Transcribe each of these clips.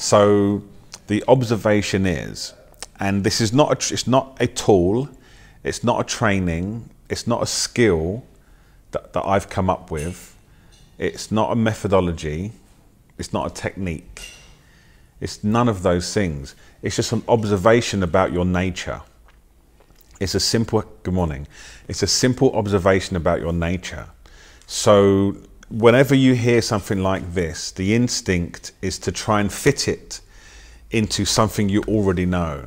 So the observation is, and this is not a, it's not a tool, it's not a training, it's not a skill that I've come up with, it's not a methodology, it's not a technique, it's none of those things. It's just an observation about your nature. It's a simple, good morning, it's a simple observation about your nature. So whenever you hear something like this, the instinct is to try and fit it into something you already know.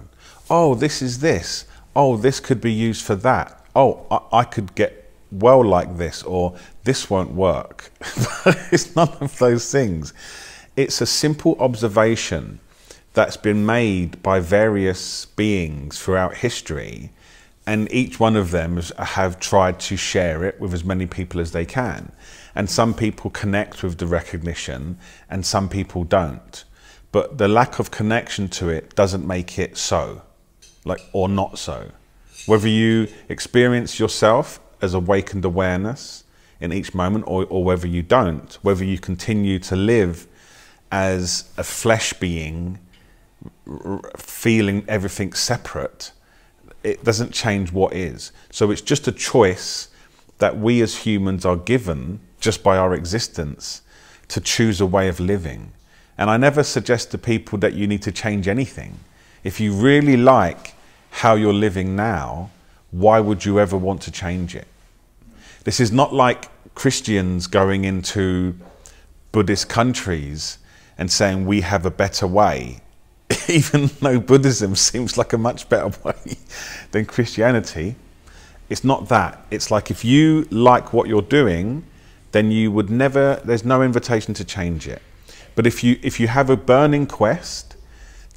Oh, this is this. Oh, this could be used for that. Oh, I could get well like this, or this won't work. It's none of those things. It's a simple observation that's been made by various beings throughout history, and each one of them have tried to share it with as many people as they can. And some people connect with the recognition and some people don't. But the lack of connection to it doesn't make it so, like, or not so. Whether you experience yourself as awakened awareness in each moment, or whether you don't, whether you continue to live as a flesh being, feeling everything separate, it doesn't change what is. So it's just a choice that we as humans are given just by our existence to choose a way of living. And I never suggest to people that you need to change anything. If you really like how you're living now, why would you ever want to change it? This is not like Christians going into Buddhist countries and saying we have a better way, even though Buddhism seems like a much better way than Christianity. It's not that. It's like, if you like what you're doing, then you would never, there's no invitation to change it. But if you have a burning quest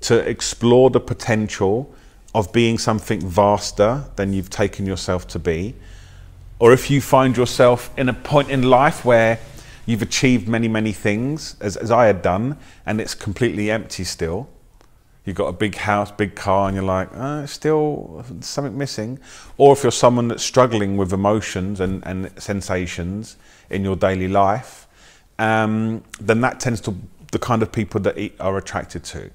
to explore the potential of being something vaster than you've taken yourself to be, or if you find yourself in a point in life where you've achieved many, many things, as I had done, and it's completely empty still. You've got a big house, big car, and you're like, oh, still something missing. Or if you're someone that's struggling with emotions and sensations in your daily life, then that tends to the kind of people that are attracted to.